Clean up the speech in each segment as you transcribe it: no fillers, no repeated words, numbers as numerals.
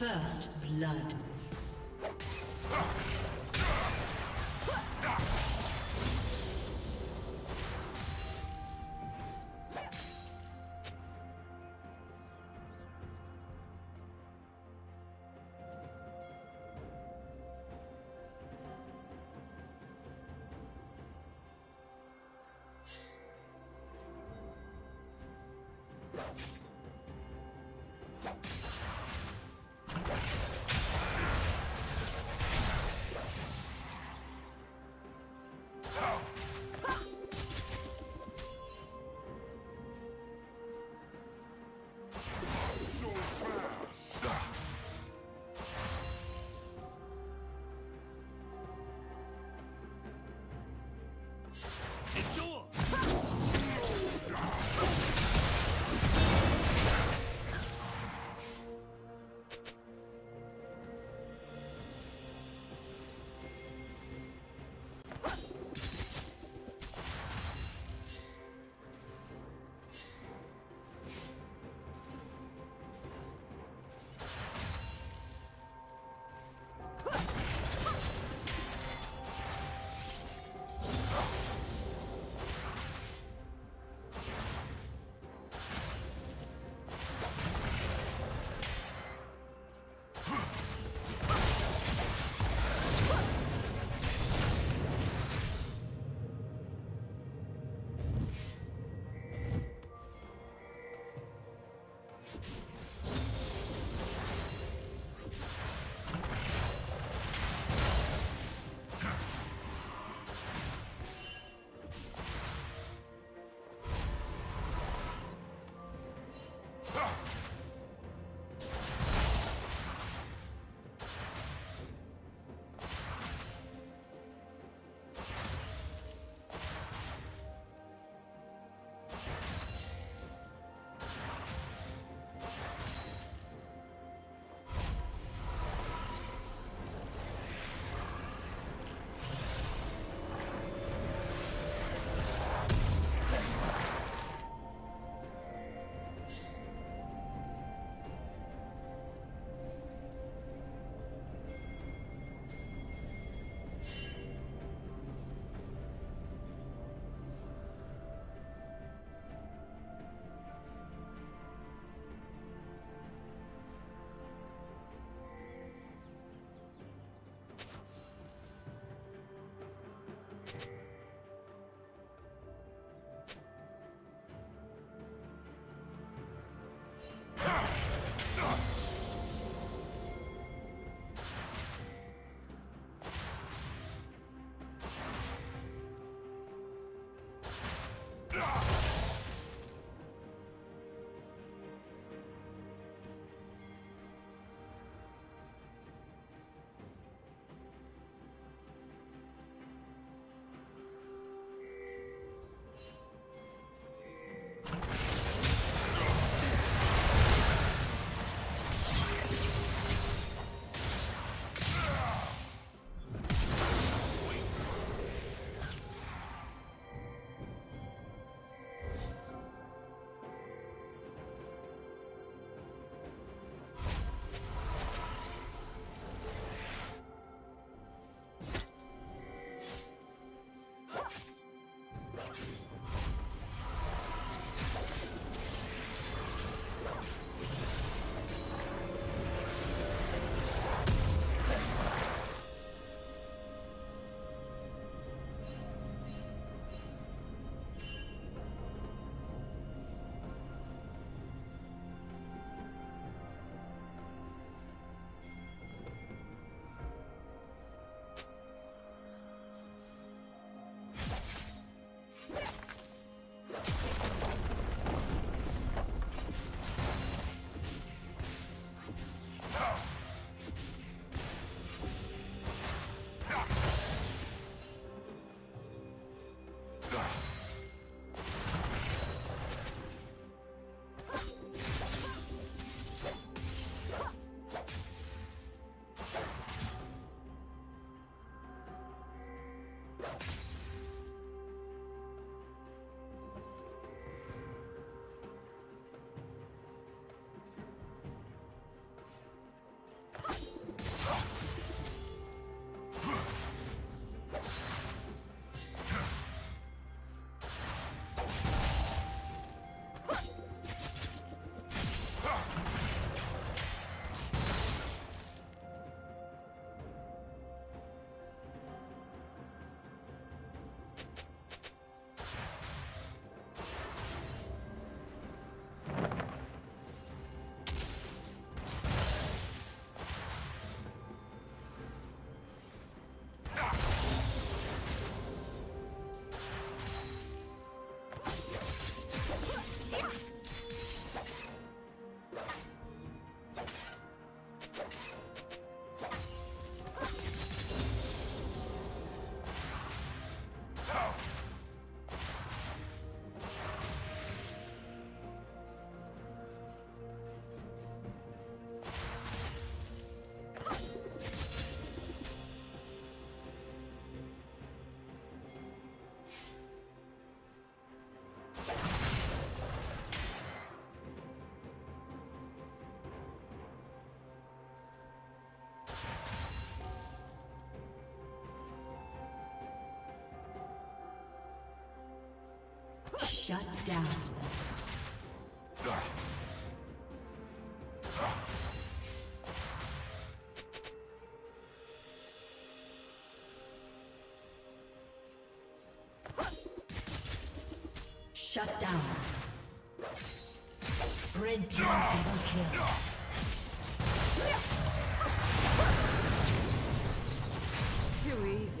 First blood. Shut down. Shut down. Red team double kill. Too easy.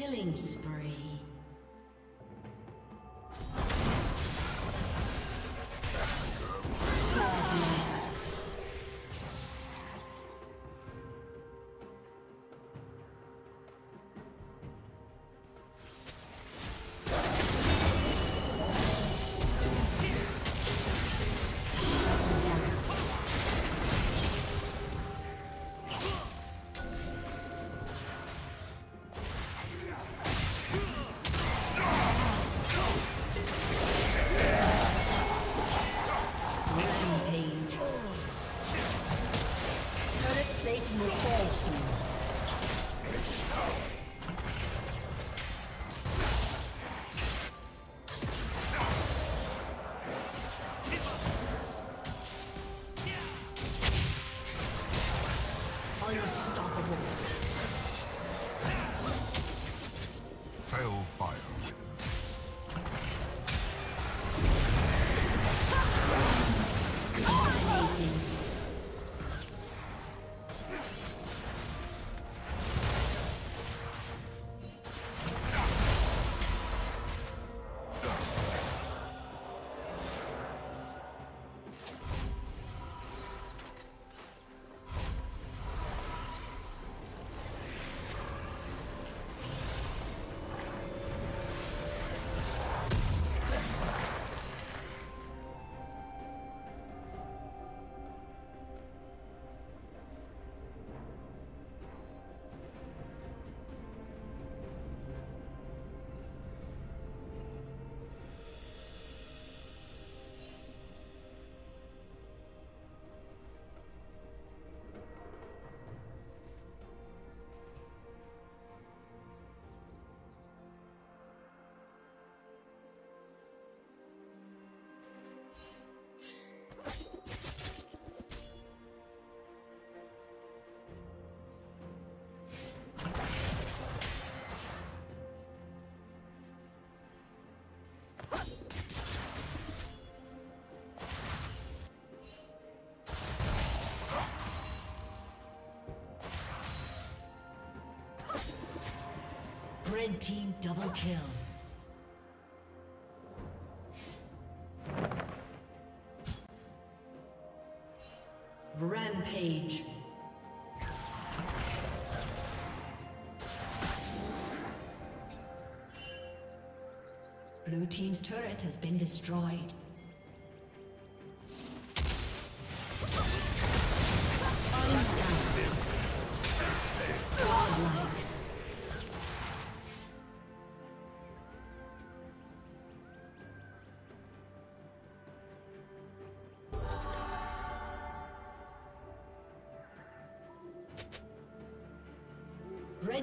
Killing spree. Red team double kill. Rampage. Blue team's turret has been destroyed. Red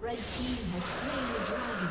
Red team has slain the dragon.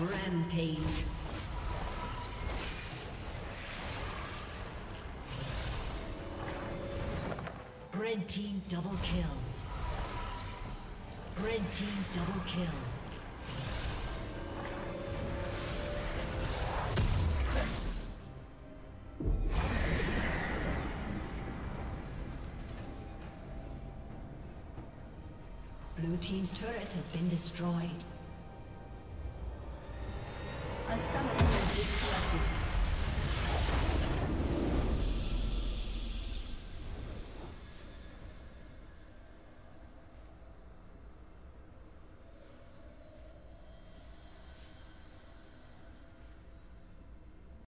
Rampage. Red team double kill. Red team double kill. Blue team's turret has been destroyed. A summoner has disconnected.